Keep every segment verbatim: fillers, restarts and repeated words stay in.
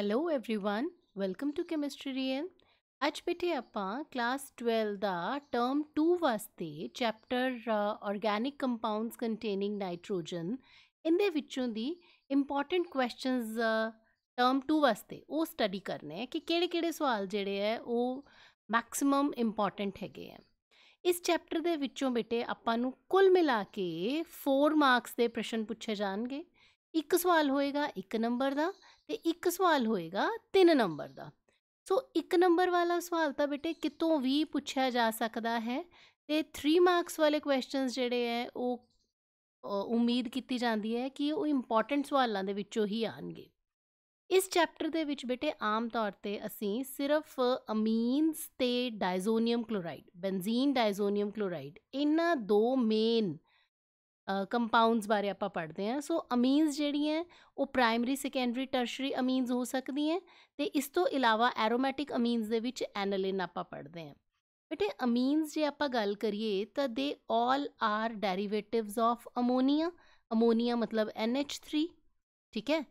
Hello everyone, welcome to chemistry रियम। अज बेटे आपां क्लास ट्वेल्व दा टर्म टू वास्ते chapter organic compounds containing nitrogen इंदे विच्चों दी इंपॉर्टेंट क्वेश्चंस टर्म टू वास्ते वो स्टडी करने कि केड़े केड़े सवाल जेड़े है वो मैक्सिमम इंपॉर्टेंट हैगे है। इस चैप्टर दे विच्चों बेटे आपां नूं कुल मिला के फोर मार्क्स के प्रश्न पूछे जाणगे। एक सवाल होएगा एक नंबर का, एक सवाल होएगा तीन नंबर का। सो so, एक नंबर वाला सवाल तो बेटे कितों भी पूछा जा सकता है। तो थ्री मार्क्स वाले क्वेश्चन जोड़े है वो उम्मीद की जाती है कि वो इंपॉर्टेंट सवालों के विचों ही आएंगे। इस चैप्टर के विच बेटे आम तौर पर असी सिर्फ अमीनस ते diazonium chloride, benzene diazonium chloride, इन्ह दो मेन कंपाउंड्स बारे आप पढ़ते हैं। सो अमीन्स जिहड़ी हैं वो प्राइमरी, सैकेंडरी, टर्शरी अमीन्स हो सकती हैं। तो इस तो इलावा एरोमैटिक अमीन्स दे विच एनालिन आप पढ़ते हैं। बेटे अमीन्स जे आप गल करिए तो they all are derivatives of ammonia. Ammonia मतलब एन एच थ्री, ठीक है।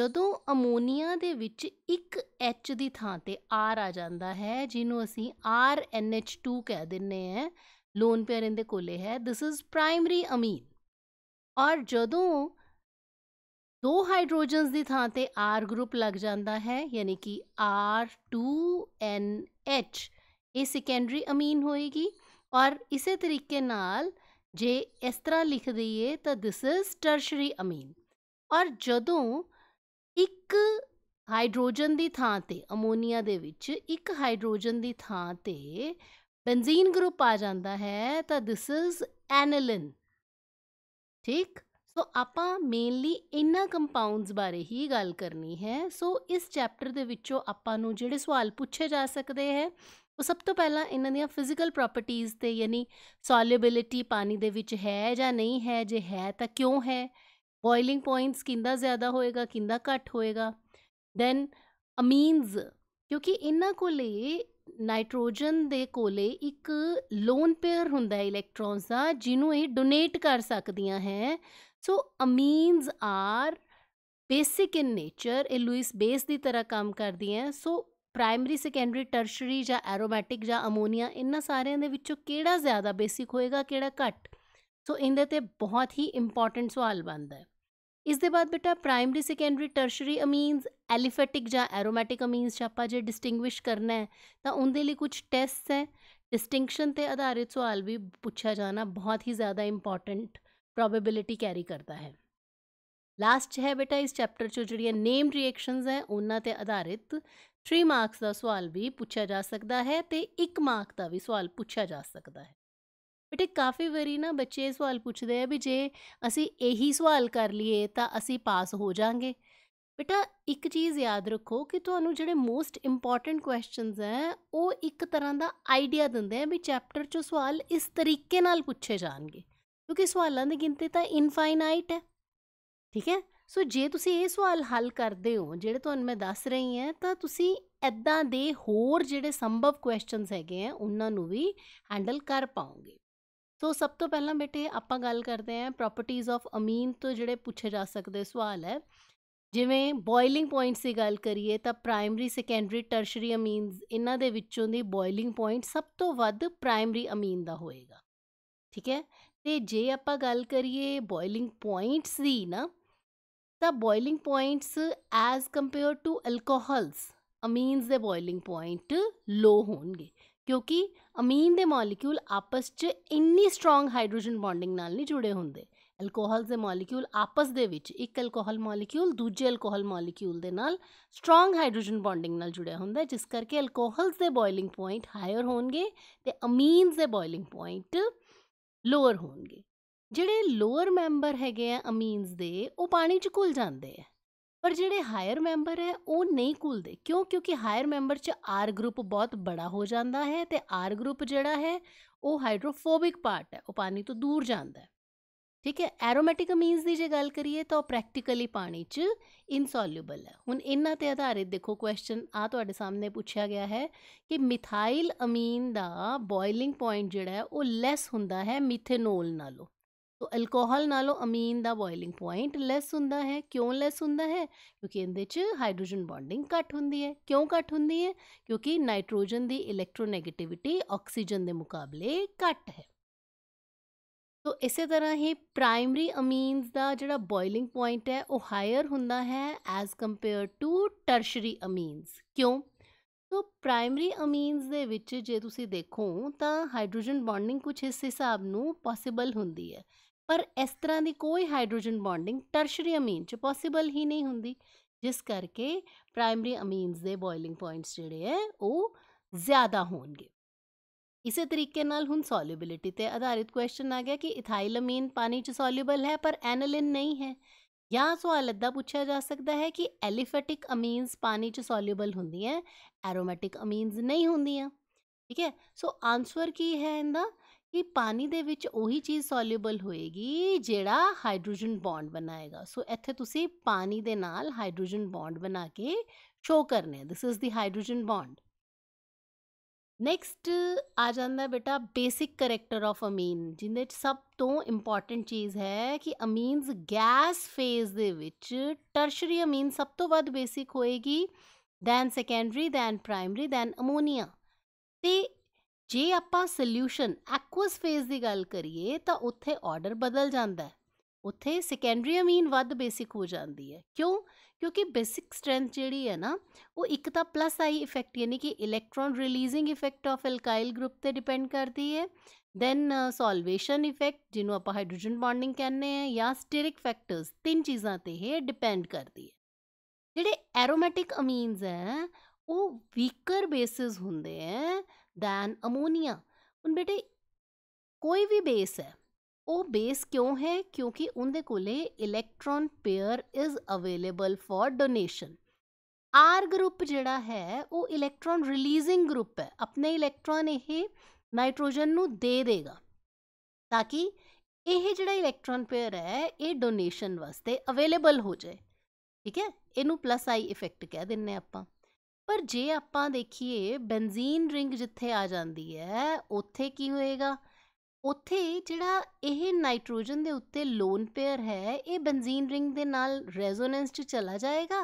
जदों अमोनीआ दे विच एक एच की थां ते आर आ जाता है, जिन्हों असी आर एन एच टू कह दिंदे हैं, लोन पेयर इनके कोले है। This is primary amine. और जदों दो हाइड्रोजन्स की थां ते आर ग्रुप लग जाता है, यानी कि आर टू एन एच, ये सैकेंडरी अमीन होएगी। और इस तरीके नाल जे इस तरह लिख दईए तो दिस इज़ टर्शरी अमीन। और जदों एक हाइड्रोजन की थां ते अमोनीआ दे विच एक हाइड्रोजन की थां ते बेंजीन ग्रुप आ जाता है तो दिस इज़ एनालिन, ठीक। सो आपां मेनली इन्हां कंपाउंड्स बारे ही गल करनी है। सो इस चैप्टर दे विचों आपां नूं जिहड़े सवाल पूछे जा सकते हैं, वो सब तो पहला इन्हां दियां फिजिकल प्रॉपर्टीज़ ते, यानी सॉल्युबिलिटी पानी दे विच है जां नहीं है, जे है तो क्यों है, बॉयलिंग पॉइंट्स किंदा ज़्यादा होएगा किंदा घट होएगा। दैन अमीन्स, क्योंकि इन्हां कोले नाइट्रोजन दे कोले एक लोन पेयर हुंदा है इलैक्ट्रॉन्स का, जिन्हों ये डोनेट कर सकदियाँ हैं। So amines are basic in nature, ये लुइस बेस की तरह काम करती हैं। सो प्राइमरी, सैकेंडरी, टर्शरी या एरोमैटिक या अमोनीआ, इन्हां सारियां दे विचों केड़ा ज़्यादा बेसिक होएगा केड़ा घट। सो इनदे ते बहुत ही इंपॉर्टेंट सवाल बनता है। इस दे बाद बेटा primary, secondary, tertiary amines, aliphatic या एरोमैटिक अमीन्स आपा जो डिस्टिंग्विश करना है तो उनके लिए कुछ टेस्ट है। डिस्टिंक्शन पर आधारित सवाल भी पूछा जाना बहुत ही ज़्यादा इंपॉर्टेंट प्रोबेबिलिटी कैरी करता है। लास्ट है बेटा इस चैप्टर चो जो नेम रिएक्शनस है उन्हां ते आधारित थ्री मार्क्स का सवाल भी पूछा जा सकता है तो एक मार्क का भी सवाल पूछा जा सकता है। बेटे काफ़ी बारी ना बच्चे सवाल पूछते हैं भी जे असी यही सवाल कर लिए तो असी पास हो जाएंगे। बेटा एक चीज़ याद रखो कि तुहानू जिहड़े मोस्ट इंपॉर्टेंट क्वेश्चनस हैं वो एक तरह का आइडिया दिंदे हैं भी चैप्टर चो सवाल इस तरीके नाल पूछे जाएंगे, क्योंकि सवालों की गिनती तो इनफाइनाइट है, ठीक है। सो जे तुसी ये सवाल हल करते हो जिहड़े तुहानू मैं दस रही हैं तो तुसी इदां दे होर जिहड़े संभव क्वेश्चनस हैगे हैं उन्हां नू भी हैंडल कर पाओगे। तो सब तो पहला बेटे आपां गल करते हैं प्रॉपर्टीज़ ऑफ अमीन तो जिहड़े पूछे जा सकते सवाल है। जिवें बॉयलिंग पॉइंट्स की गल करिए तो प्राइमरी, सैकेंडरी, टर्शरी अमीन्स, इन्हां दे विच्चों दी बॉयलिंग पॉइंट सब तो वध प्राइमरी अमीन दा होएगा, ठीक है। तो जे आपां गल करिए बॉयलिंग पॉइंट्स दी ना तो boiling points as compare to alcohols amines दे बॉयलिंग पॉइंट लो होणगे, क्योंकि अमीन दे मॉलीक्यूल आपस च इन्नी स्ट्रोंग हाइड्रोजन बॉन्डिंग नाल नहीं जुड़े होंदे। अल्कोहल्स दे मॉलीक्यूल आपस दे विच एक अल्कोहल मॉलीक्यूल दूजे अल्कोहल मॉलीक्यूल दे नाल स्ट्रोंग हाइड्रोजन बॉन्डिंग नाल जुड़िया होंदा, जिस करके अल्कोहल्स दे बॉयलिंग पॉइंट हायर होणगे ते अमीन्स दे बॉयलिंग पॉइंट लोअर होणगे। जिहड़े लोअर मैंबर हैगे आ अमीन्स दे वो पानी च घुल जांदे आ, पर जिहड़े हायर मैंबर है वो नहीं घुलते। क्यों? क्योंकि हायर मैंबर च आर ग्रुप बहुत बड़ा हो जाता है तो आर ग्रुप जिहड़ा है वो हाइड्रोफोबिक पार्ट है, वो पानी तो दूर जाता है, ठीक है। एरोमैटिक अमीन्स की जो गल करिए तो प्रैक्टिकली पानी च इनसॉल्यूबल है। हुण इन्हां ते आधारित देखो क्वेश्चन आ तुहाडे सामने पूछा गया है कि मिथाइल अमीन का बॉयलिंग पॉइंट जिहड़ा है वो लैस हुंदा है मिथेनॉल नालों, तो अल्कोहल नालों अमीन दा बॉयलिंग पॉइंट लैस हुंदा है। क्यों लैस हुंदा है? क्योंकि इनदे हाइड्रोजन बॉन्डिंग घट हुंदी है। क्यों घट हुंदी है? क्योंकि नाइट्रोजन दी इलेक्ट्रोनैगेटिविटी ऑक्सीजन दे मुकाबले घट है। तो इसे तरह ही प्राइमरी अमीन्स दा जिहड़ा बॉयलिंग पॉइंट है वह हायर हुंदा है as compare to tertiary amines. क्यों? तो प्राइमरी अमीन्स दे विच जे तुसीं देखो तो हाइड्रोजन बॉन्डिंग कुछ इस हिसाब नू पॉसिबल हुंदी है, पर इस तरह की कोई हाइड्रोजन बॉन्डिंग टर्शरी अमीन च पॉसिबल ही नहीं हुंदी, जिस करके प्राइमरी अमीन्स दे बॉयलिंग पॉइंट्स जिहड़े है वह ज़्यादा होणगे। इसे तरीके नाल हुण सॉल्युबिलिटी ते आधारित क्वेश्चन आ गया कि इथाइल अमीन पानी च सॉल्यूबल है पर एनलिन नहीं है, या सवाल इदा पूछा जा सकता है कि एलिफेटिक अमीन्स पानी च सॉल्यूबल होंदी हैं, एरोमेटिक अमीन्स नहीं होंदी हैं। ठीक है, सो आंसर की है इनका कि पानी दे विच ओही चीज़ सॉल्यूबल होएगी जेड़ा हाइड्रोजन बॉन्ड बनाएगा। सो इत्थे तुसी पानी दे नाल हाइड्रोजन बॉन्ड बना के शो करने, this is the hydrogen bond. Next आ जाता बेटा बेसिक करैक्टर ऑफ अमीन, जिन्हें सब तो इंपॉर्टेंट चीज़ है कि अमीनस गैस फेज दे विच टर्शरी अमीन सब तो वध बेसिक होएगी, than secondary, than primary, than ammonia. तो जे आप सल्यूशन एक्वस फेज की गल करिए तो उत्थे ऑर्डर बदल जाता है, उत्थे सैकेंडरी अमीन वध बेसिक हो जाती है। क्यों? क्योंकि बेसिक स्ट्रेंथ जिहड़ी है ना वो एक तो प्लस आई इफेक्ट यानी कि electron releasing effect of alkyl group पर डिपेंड करती है, दैन सॉल्वेशन इफेक्ट जिन्हों आप हाइड्रोजन बॉन्डिंग कहने हैं, या स्टेरिक फैक्टर्स, तीन चीज़ों पर यह डिपेंड करती है। जिहड़े एरोमेटिक अमीनस हैं वो वीकर बेसिस होंदे हैं दैन अमोनीआ। हुण बेटे कोई भी बेस है वो बेस क्यों है? क्योंकि उनके कोले electron pair is available for donation. R group जिहड़ा है वो इलेक्ट्रॉन रिलीजिंग ग्रुप है, अपने इलेक्ट्रॉन ये नाइट्रोजन नू दे देगा ताकि यह जिहड़ा इलेक्ट्रॉन पेयर है ये डोनेशन वास्ते अवेलेबल हो जाए। ठीक है, इनू प्लस आई इफेक्ट कह दिंने आपां। पर जे आपां देखिए बेंजीन रिंग जिथे आ जाती है उत्थे की होएगा, उत्थे जिहड़ा यह नाइट्रोजन के उत्ते लोन पेयर है ये बेंजीन रिंग के नाल रेजोनेंस च चला जाएगा।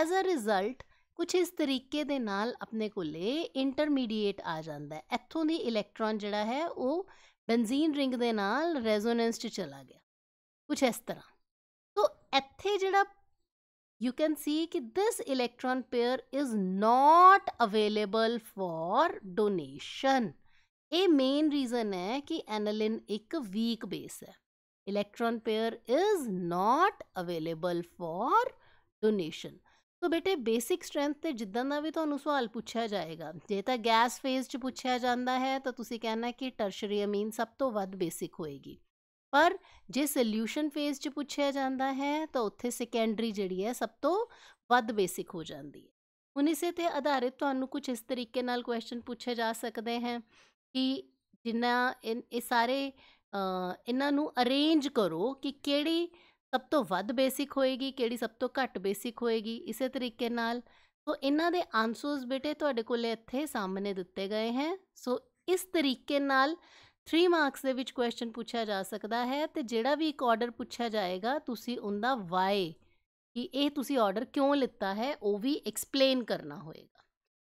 एज अ रिजल्ट कुछ इस तरीके दे नाल अपने कोले इंटरमीडिएट आ जाता है, इत्थों दी इलेक्ट्रॉन जिहड़ा है वो बेंजीन रिंग के नाल रेजोनेंस च चला गया, कुछ इस तरह। तो इत्थे जिहड़ा यू कैन सी कि this electron pair is not available for donation. ये मेन रीज़न है कि एनलिन एक वीक बेस है, electron pair is not available for donation. तो बेटे बेसिक स्ट्रेंथ ते जिद्दां दा भी तुहानूं सवाल पूछा जाएगा, जे तां गैस फेज च पूछा जाता है तो तुसीं कहना कि टर्शरी अमीन सब तो वध बेसिक होएगी, पर जे सल्यूशन फेज च पूछा जाता है तो उत्थे सैकेंडरी जिहड़ी है सब तो वध बेसिक हो जाती है। हुण इसे ते आधारित तुहानूं कुछ इस तरीके नाल क्वेश्चन पूछे जा सकते हैं कि जिन्ना इन सारे इन्हों अरेंज करो कि केड़ी सब तो वध बेसिक होएगी, केड़ी सब तो घट बेसिक होएगी, इस तरीके नाल। तो इन्ह के आंसर्स बेटे तुहाडे कोले इत्थे सामने दिते गए हैं। सो इस तरीके नाल थ्री मार्क्स दे विच क्वेश्चन पूछा जा सकता है, तो जिहड़ा भी एक ऑर्डर पूछा जाएगा तुसी उनका वाई कि ये तुसी ऑर्डर क्यों लिता है वह भी एक्सप्लेन करना होएगा।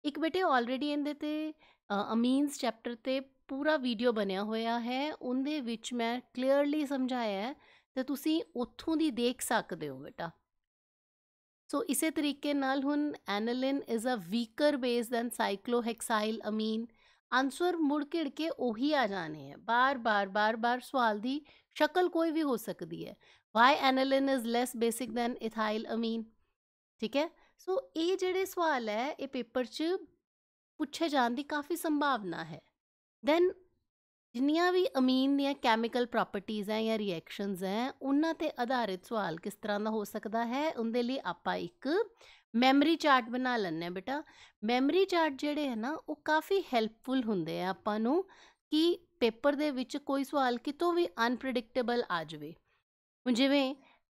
एक बेटे ऑलरेडी इहदे ते अमीन्स चैप्टर ते पूरा वीडियो बनया होया है, उनदे विच मैं क्लीयरली समझाया है, तो तुसी उत्थों दी देख सकते हो बेटा। सो so, इसे तरीके नाल हुन aniline is a weaker base than cyclohexyl amine. Answer मुड़ घिड़ के उही आ जाने हैं, बार बार बार बार सवाल दी शक्ल कोई भी हो सकती है। Why aniline is less basic than ethyl amine. ठीक है, सो so, ये जेडे सवाल है ये पेपर च पूछे जाने की काफ़ी संभावना है। दैन जिन्नियां भी अमीन दी कैमिकल प्रॉपर्टीज़ हैं या रिएक्शनज़ हैं उन्हां ते आधारित सवाल किस तरह का हो सकता है, उनके लिए आपां एक मैमरी चार्ट बना लैने बेटा। मैमरी चार्ट जिहड़े है ना वो काफ़ी हैल्पफुल हुंदे हैं आपां नूं कि पेपर दे विच कोई सवाल कितों भी अनप्रिडिक्टेबल आ जाए। जिवें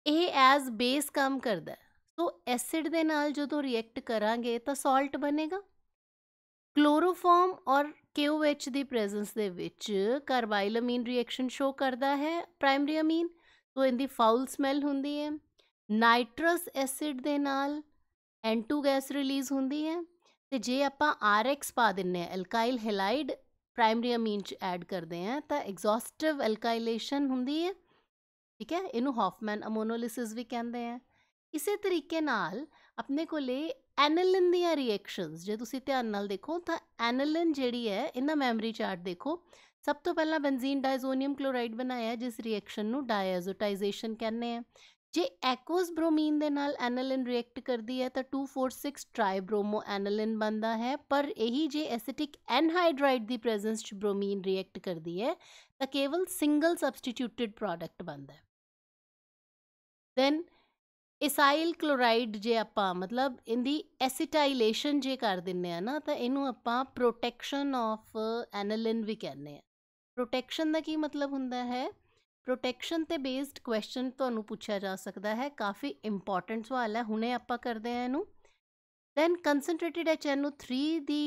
ए एज बेस काम करदा है, तो एसिड दे नाल जदों रिएक्ट करांगे तो सॉल्ट बनेगा, क्लोरोफॉर्म और KOH ਦੀ ਪ੍ਰੈਜ਼ੈਂਸ ਦੇ ਵਿੱਚ ਕਾਰਬਾਈਲ ਅਮੀਨ ਰਿਐਕਸ਼ਨ ਸ਼ੋ ਕਰਦਾ ਹੈ ਪ੍ਰਾਇਮਰੀ ਅਮੀਨ, ਸੋ ਇਹਦੀ ਫਾਉਲ ਸਮੈਲ ਹੁੰਦੀ ਹੈ। ਨਾਈਟਰਸ ਐਸਿਡ ਦੇ ਨਾਲ N टू ਗੈਸ ਰਿਲੀਜ਼ ਹੁੰਦੀ ਹੈ ਤੇ ਜੇ ਆਪਾਂ R X ਪਾ ਦਿੰਨੇ ਆ ਐਲਕਾਈਲ ਹੈਲਾਈਡ ਪ੍ਰਾਇਮਰੀ ਅਮੀਨ ਚ ਐਡ ਕਰਦੇ ਆ ਤਾਂ ਐਗਜ਼ੌਸਟਿਵ ਐਲਕਾਈਲੇਸ਼ਨ ਹੁੰਦੀ ਹੈ, ठीक है। इनू हॉफमैन अमोनोलिसिस भी कहते हैं। इस तरीके नाल अपने को एनलिन दियाँ रिएक्शनस जो तुसी ध्यान नाल देखो तो एनलिन जिहड़ी है इन्हां मैमरी चार्ट देखो, सब तो पहला बेंजीन डायजोनियम क्लोराइड बनाया जिस रिएक्शन नू डायएजोटाइजेशन कहने हैं। जे एक्वस ब्रोमीन दे नाल एनलिन रिएक्ट करती है तो two four six tribromo aniline बनता है, पर यही जे एसिटिक एनहाइड्राइड की प्रेजेंस च ब्रोमीन रिएक्ट करती है तो केवल सिंगल सबसटीट्यूटिड प्रोडक्ट बनता है। दैन एसाइल क्लोराइड जे आप मतलब इनकी एसीटाइलेशन जे कर देने हैं ना तो इनू आप प्रोटैक्शन ऑफ एनलिन भी कहने हैं। प्रोटैक्शन का की मतलब होंगे है, प्रोटैक्शन ते बेस्ड क्वेश्चन तो पूछा जा सकता है, काफ़ी इंपॉर्टेंट सवाल है, हुणे आप करते हैं इनू। Than concentrated H N O three दी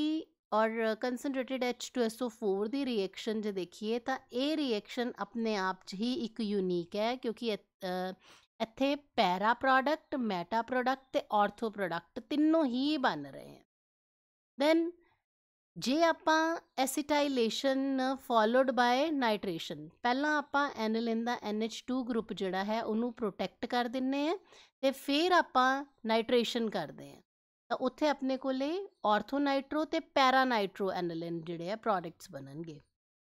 और concentrated H two S O four की रिएक्शन जो देखिए तो ये रिएक्शन अपने आप च ही एक यूनीक है क्योंकि इत्थे पैरा प्रोडक्ट मैटा प्रोडक्ट ते ऑर्थो प्रोडक्ट तीनों ही बन रहे हैं। दैन जे आपां एसीटाइलेशन फॉलोड बाय नाइट्रेशन, पहला आपां एनलिन दा एन एच टू ग्रुप जिहड़ा है उन्होंने प्रोटैक्ट कर दिंने हैं ते फिर आपां नाइट्रेशन करते हैं तो उत्थे अपने कोले ऑर्थो नाइट्रो ते पैरा नाइट्रो एनलिन जिहड़े प्रोडक्ट्स बनणगे।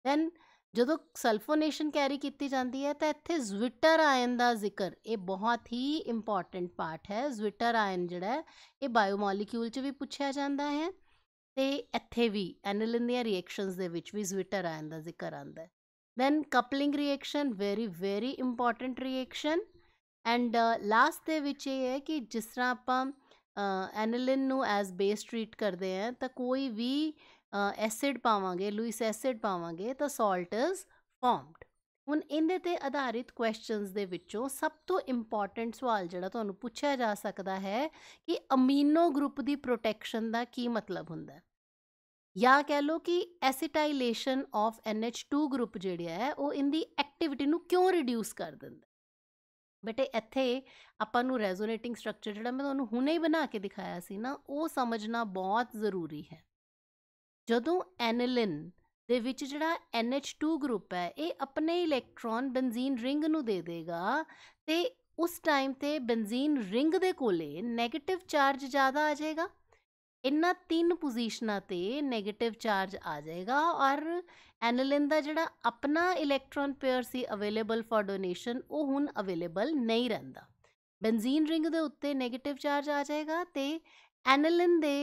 दैन जो सल्फोनेशन कैरी की जाती है तो इत्थे ज्विटर आयन का जिक्र ये बहुत ही इंपॉर्टेंट पार्ट है। ज्विटर आयन जिहड़ा है ये बायोमोलीक्यूल च भी पूछा जाता है तो इत्थे भी एनलिन दी रिएक्शनस दे विच भी ज्विटर आयन का जिक्र आंदा है। Then coupling reaction very very important reaction and last दे विच ये है कि जिस तरह आप एनलिन नू एज बेस ट्रीट करते हैं तो कोई भी एसिड uh, पावांगे लुइस एसिड पावांगे तो सॉल्ट इज फॉर्मड। हुण इहदे ते आधारित क्वेश्चनस दे विचों सब तो इंपॉर्टेंट सवाल जिहड़ा तुहानूं पूछा जा सकता है कि अमीनो ग्रुप की प्रोटैक्शन का की मतलब हुंदा है, या कह लो कि acetylation of N H two group जिहड़ा है वो इनकी एक्टिविटी नूं क्यों रिड्यूस कर दिंदा। बेटे इत्थे आपां नूं रेजोनेटिंग स्ट्रक्चर जिहड़ा मैं तुहानूं हुणे ही बना के दिखाया सी ना वो समझना बहुत ज़रूरी है। जदों एनलिन दे विच जिहड़ा एन एच टू ग्रुप है ये अपने इलैक्ट्रॉन बेंजीन रिंग नूं दे देगा तो उस टाइम ते बेंजीन रिंग दे कोले नैगेटिव चार्ज ज़्यादा आ जाएगा। इन्हां तीन पोजीशनां ते नैगेटिव चार्ज आ जाएगा और एनलिन दा जिहड़ा अपना इलैक्ट्रॉन पेयर सी अवेलेबल फॉर डोनेशन वो हुण अवेलेबल नहीं रहिंदा। बेंजीन रिंग दे उत्ते नैगेटिव चार्ज आ जाएगा तो एनलिन दे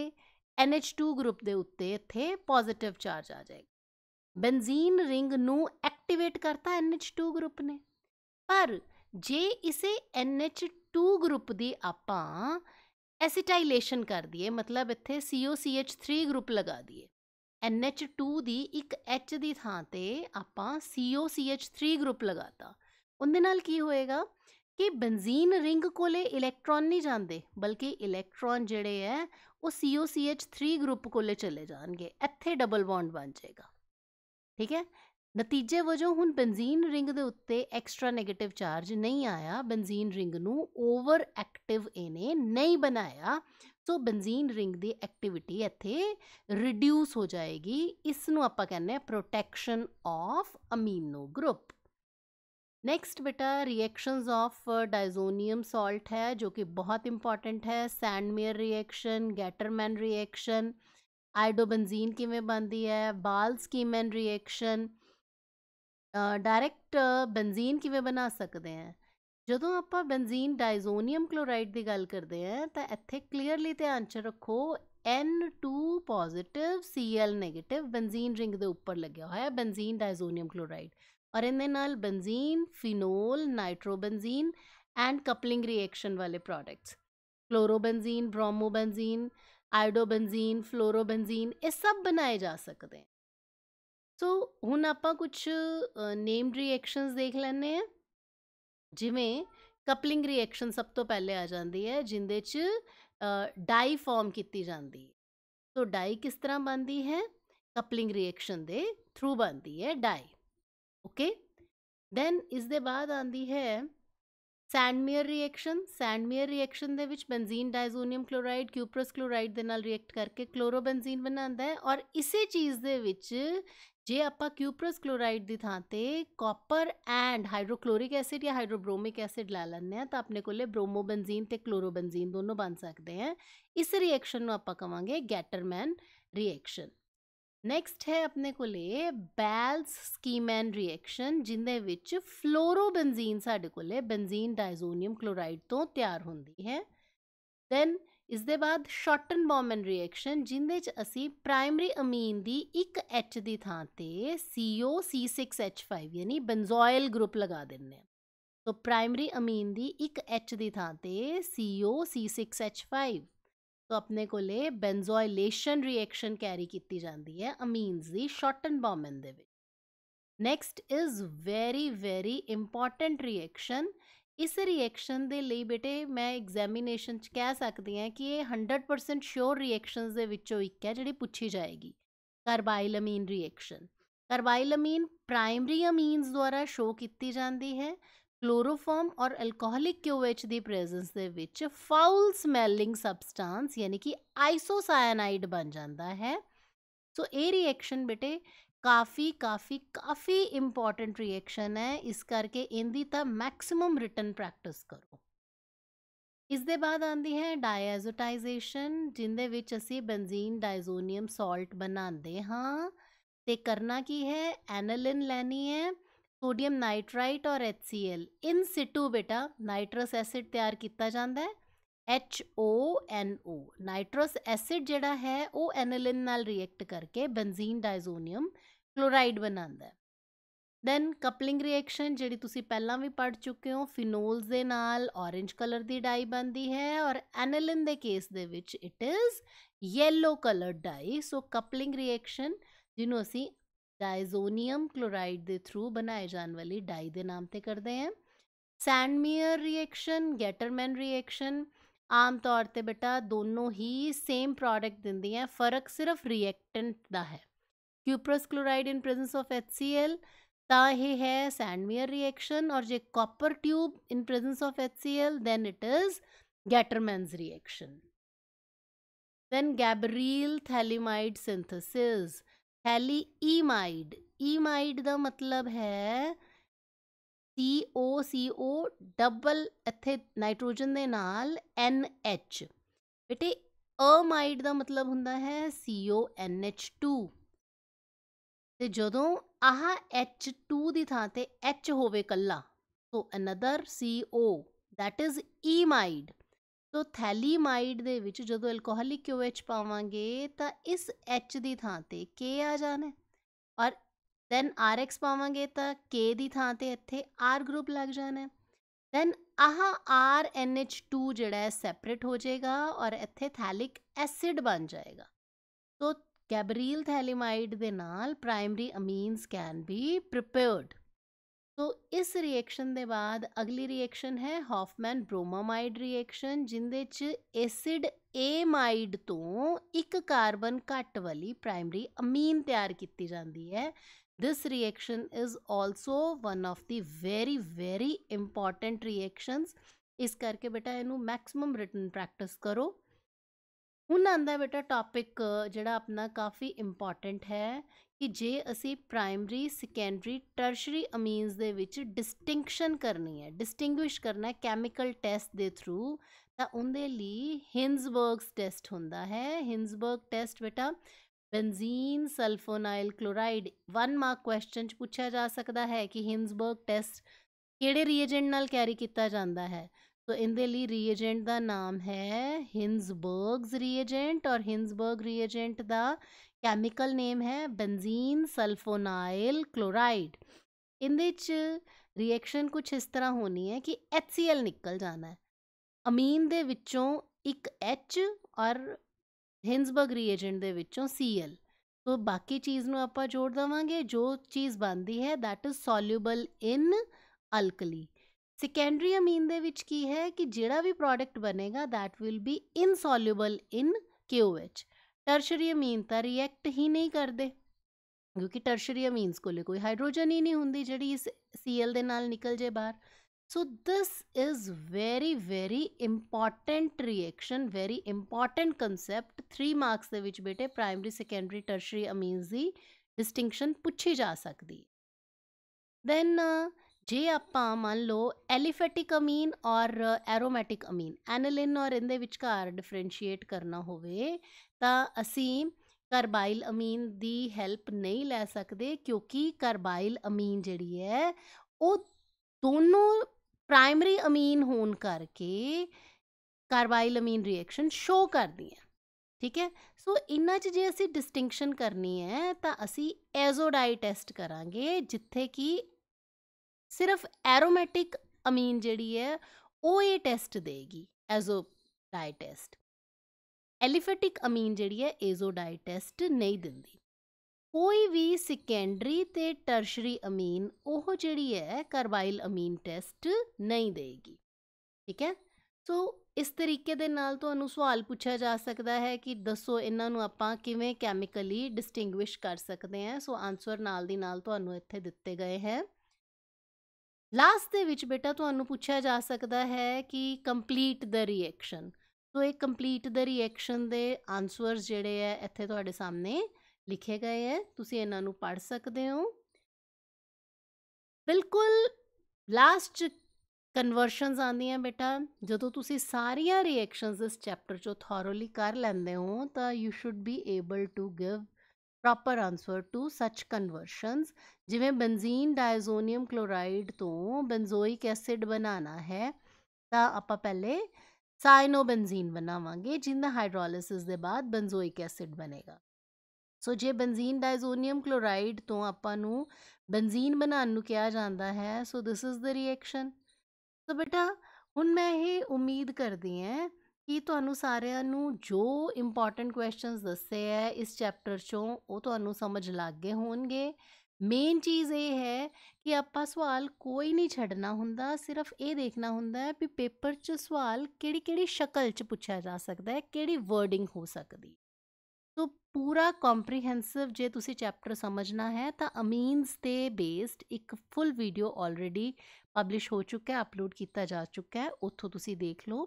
एन एच टू ग्रुप के उत्ते इत्थे पॉजिटिव चार्ज आ जाएगा। बेंजीन रिंग नू एक्टिवेट करता एन एच टू ग्रुप ने, पर जे इसे एन एच टू ग्रुप की आपां एसीटाइलेशन कर दिए मतलब इत्थे C O C H three group लगा दिए एन एच टू की एक एच की थां ते आपां C O C H three group लगाता, उनदे नाल की होएगा कि बेंजीन रिंग कोले इलैक्ट्रॉन नहीं जाते बल्कि इलैक्ट्रॉन जिहड़े है वो C O C H three group कोले चले जाएंगे, इत्थे डबल बॉन्ड बन जाएगा, ठीक है। नतीजे वजों हुण बेंजीन रिंग दे उत्ते एक्स्ट्रा नैगेटिव चार्ज नहीं आया, बेंजीन रिंग नू ओवर एक्टिव इहने नहीं बनाया, सो बेंजीन रिंग की एक्टिविटी इत्थे रिड्यूस हो जाएगी। इस नू आपां कहने protection of amino group. Next बेटा रिएक्शंस ऑफ डायजोनियम सॉल्ट है जो कि बहुत इंपॉर्टेंट है। Sandmeyer reaction, Gattermann reaction, iodobenzene किमें बनती है, Balz Schiemann reaction, direct benzene किमें बना सकते हैं। जो आप बेंजीन डायजोनियम क्लोराइड की गल करते हैं तो इत्थे क्लीयरली ध्यान च रखो N two positive C L negative benzene ring के उपर लग्या हुआ है बेंजीन डायजोनियम क्लोराइड और इनदे नाल benzene phenol nitrobenzene and coupling reaction वाले products chlorobenzene bromobenzene iodobenzene fluorobenzene ये सब बनाए जा सकते हैं। सो हुण आपां कुछ नेम्ड रिएक्शनस देख लैंदे हैं। जिवें कपलिंग रिएक्शन सब तो पहले आ जाती है जिंदे च डाई फॉर्म की जाती है, तो डाई किस तरह बनती है कपलिंग रिएक्शन दे थ्रू बनती है डाई। ओके, दैन इस दे बाद आती है सैंडमीयर रिएक्शन। सैंडमीयर रिएक्शन दे विच benzene diazonium chloride cuprous chloride दे नाल रिएक्ट करके क्लोरोबेंजीन बनाता है और इसे चीज़ दे विच जे आपां क्यूप्रस क्लोराइड दी थां ते कॉपर एंड हाइड्रोक्लोरिक एसिड या हाइड्रोब्रोमिक एसिड ला लैंदे हैं तां अपने कोले ब्रोमोबेंजीन ते क्लोरोबेंजीन दोनों बन सकते हैं। इस रिएक्शन नूं आपां कहांगे गैटरमैन रिएक्शन। नैक्सट है अपने कोले बैल्स स्कीमैन रिएक्शन जिंदे विच फ्लोरोबेंजीन साडे कोले बेंजीन डायजोनियम क्लोराइड तो तैयार होंदी है। दैन इस दे बाद शॉर्टनबॉमन रिएक्शन जिंदे च असी प्राइमरी अमीन दी एक एच दी थां ते CO C six H five यानी बेंजोयल ग्रुप लगा दिंदे हैं। तो प्राइमरी अमीन दी एक एच दी थां ते CO C six H five तो अपने को ले बेंजोइलेशन रिएक्शन कैरी की जाती है अमीन्स दी शॉर्टनबॉमन दे विच। Next is very very important reaction. इस रिएक्शन दे लिए बेटे मैं एग्जामिनेशन कह सकती हैं कि ये हंड्रड परसेंट श्योर रिएक्शनस दे विच्चों इक है जिहड़ी पूछी जाएगी। Carbylamine reaction, carbylamine primary amines द्वारा शो की जाती है। क्लोरोफॉर्म और अल्कोहलिक क्यूएच की प्रेजेंस दे विच फाउल स्मैलिंग सबसटांस यानी कि आइसोसाइनाइड बन जाता है। सो ये रिएक्शन बेटे काफ़ी काफ़ी काफ़ी इंपॉर्टेंट रिएक्शन है, इस करके इनकी तो मैक्सिमम रिटन प्रैक्टिस करो। इस दे बाद आती है डायएजोटाइजेशन जिंदे विच असी बेंजीन डायजोनियम सॉल्ट बनाते हाँ ते करना की है एनालिन लैनी है सोडियम नाइट्राइट और H C L in situ बेटा नाइट्रस एसिड तैयार किया जाता है। H O N O nitrous acid जिहड़ा है वो एनालिन नाल रिएक्ट करके बेंजीन डायजोनियम क्लोराइड बनाता है। दैन कपलिंग रिएक्शन जिहड़ी तुसी पहलां भी पढ़ चुके हो फिनोल्स दे नाल ऑरेंज कलर की डाई बनती है और एनालिन दे केस दे विच it is yellow colour dye. So coupling reaction जिन्हों असी डायजोनियम क्लोराइड के थ्रू बनाए जाने वाली डाई के नाम पर करते हैं। सैंडमीयर रिएक्शन गैटरमैन रिएक्शन आम तौर पर बेटा दोनों ही सेम प्रोडक्ट दिंदी हैं, फर्क सिर्फ रिएक्टेंट का है। Cuprous chloride in presence of H C L तो यह है सैंडमीयर रिएक्शन और जे copper tube in presence of H C L then it is Gattermann's reaction. Then Gabriel phthalimide synthesis हैली ईमाइड। ईमाइड का मतलब है सी ओ सी O double इत्थे नाइट्रोजन के नाल एन एच। बेटे अमाइड का मतलब हुंदा है C O N H two ते जदों आह एच टू की थां ते एच होवे कल्ला तो another C O that is imide. तो थैलीमाइड दे विच जदों अल्कोहलिक क्यू एच पावांगे तो इस एच की थां ते के आ जाना और दैन आर एक्स पावांगे तो के की थां ते इत्थे आर ग्रुप लग जाना। Then ah R N H two जिहड़ा है सैपरेट हो जाएगा और इत्थे थैलिक एसिड बन जाएगा। तो गैबरील थैलीमाइड दे नाल primary amines can be prepared. तो इस रिएक्शन के बाद अगली रिएक्शन है हॉफमैन ब्रोमामाइड रिएक्शन जिंदे च एसिड एमाइड तो एक कार्बन घट वाली प्राइमरी अमीन तैयार की जाती है। This reaction is also one of the very very important reactions, इस करके बेटा इनू मैक्सिमम रिटन प्रैक्टिस करो। हुण आंदा बेटा टॉपिक जिहड़ा अपना काफ़ी इंपॉर्टेंट है कि जे असी प्राइमरी सैकेंडरी टर्शरी अमीन्स दे विच डिस्टिंक्शन करनी है, डिस्टिंग्विश करना है कैमिकल टैसट दे थ्रू तो उनके लिए हिंजबर्गस टैसट होंदा है। हिंजबर्ग टैसट बेटा benzene sulphonyl chloride one mark question पूछा जा सकता है कि हिंजबर्ग टैसट किहड़े रीएजेंट नाल कैरी किया जाता है। तो इनके लिए रीएजेंट का नाम है हिंजबर्गस रीएजेंट और हिंजबर्ग रीएजेंट का केमिकल नेम है बेंजीन सल्फोनाइल क्लोराइड। इनदे च रिएक्शन कुछ इस तरह होनी है कि एच सी एल निकल जाना है अमीन दे विचों एक एच और हिंजबर्ग रीएजेंट दे विचों सी एल। तो बाकी चीज़ नूं आपां जोड़ देवांगे जो चीज़ बनती है that is soluble in alkali. Secondary amine दे विच की है कि जिहड़ा भी प्रोडक्ट बनेगा that will be insoluble in Q H. Tertiary amine तो रिएक्ट ही नहीं करते क्योंकि टर्शरी अमीन्स कोले कोई हाइड्रोजन ही नहीं होंगी जी इस सी एल दे नाल निकल जाए बाहर। So this is very very important reaction, very important concept. Three marks के विच बेटे प्राइमरी सैकेंडरी टर्शरी अमीन्स की डिस्टिंक्शन पूछी जा सकती। दैन जे आप मान लो एलिफेटिक अमीन और एरोमैटिक अमीन, एनलिन और इन विचकार डिफरेंशिएट करना होवे ता असी कार्बाइल अमीन दी हैल्प नहीं ले सकते, क्योंकि कार्बाइल अमीन जड़ी है वो दोनों प्राइमरी अमीन होन करके कार्बाइल अमीन रिएक्शन शो करती है। ठीक है, सो इन्हां च जे असी डिस्टिंक्शन करनी है तो असी एजोडाई टैसट करांगे, जिथे कि सिर्फ एरोमैटिक अमीन जड़ी है वो ये टैसट देगी एजोडाई टैसट, एलिफेटिक अमीन जड़ी है एजोडाई टैसट नहीं दिंदी। कोई भी सैकेंडरी ते टर्शरी अमीन वो जड़ी है कार्बाइल अमीन टैसट नहीं देगी। ठीक है, सो इस तरीके दे नाल तुहानू सवाल पूछा जा सकता है कि दसो इन्हां नू आपां किवें कैमिकली डिस्टिंग्विश कर सकते हैं। सो आंसर नाल दी नाल तुहानू इत्थे दित्ते गए हैं। लास्ट दे विच बेटा तुहानू पूछा जा सकता है कि कंप्लीट द रिएक्शन, सो ये कंप्लीट द रिएक्शन दे आंसर्स जिहड़े है इत्थे तुहाडे सामने लिखे गए हैं, तुसीं इन्हां नू पढ़ सकदे हो। बिल्कुल लास्ट कन्वर्शनस आंदी बेटा, जो तुसी सारिया रिएक्शनस इस चैप्टर चो थॉरोली कर लेंदे हो तो you should be able to give proper answer to such conversions. जिमें बेंजीन डायजोनियम क्लोराइड तो बेंजोइक एसिड बनाना है तो आप पहले साइनोबेंजीन बनावांगे जिंदा हाइड्रोलिसिस के बाद बेंजोइक एसिड बनेगा। सो so, जे बेंजीन डायजोनियम क्लोराइड तो आपां बेंजीन बनाने कहा जाता है। So this is the reaction. तो बेटा हुण मैं ये उम्मीद करती हैं कि तुहानू सारियां नू जो इंपॉर्टेंट क्वेश्चंस दस्से है इस चैप्टर चों वो तुहानू समझ लग गए होणगे। मेन चीज़ ये है कि आपां सवाल कोई नहीं छड्डना हुंदा, सिर्फ ये देखना हुंदा है कि पेपर च सवाल किहड़ी किहड़ी शक्ल च पूछा जा सकता है, किहड़ी वर्डिंग हो सकती। तो पूरा कॉम्प्रीहेंसिव जे तुसी चैप्टर समझना है तो अमीन्स ते बेस्ड एक फुल वीडियो ऑलरेडी पब्लिश हो चुका है, अपलोड किया जा चुका है, उत्थों तुसी देख लो।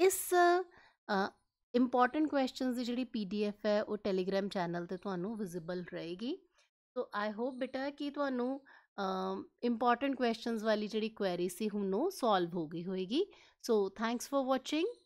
इस इंपॉर्टेंट क्वेश्चन की जी पी डी एफ है वो टैलीग्राम चैनल पर तुहानू विजिबल रहेगी। तो आई होप बेटा कि तुहानू इंपॉर्टेंट क्वेश्चन वाली जी क्वेरी सी हुनों सॉल्व हो गई होएगी। So thanks for watching.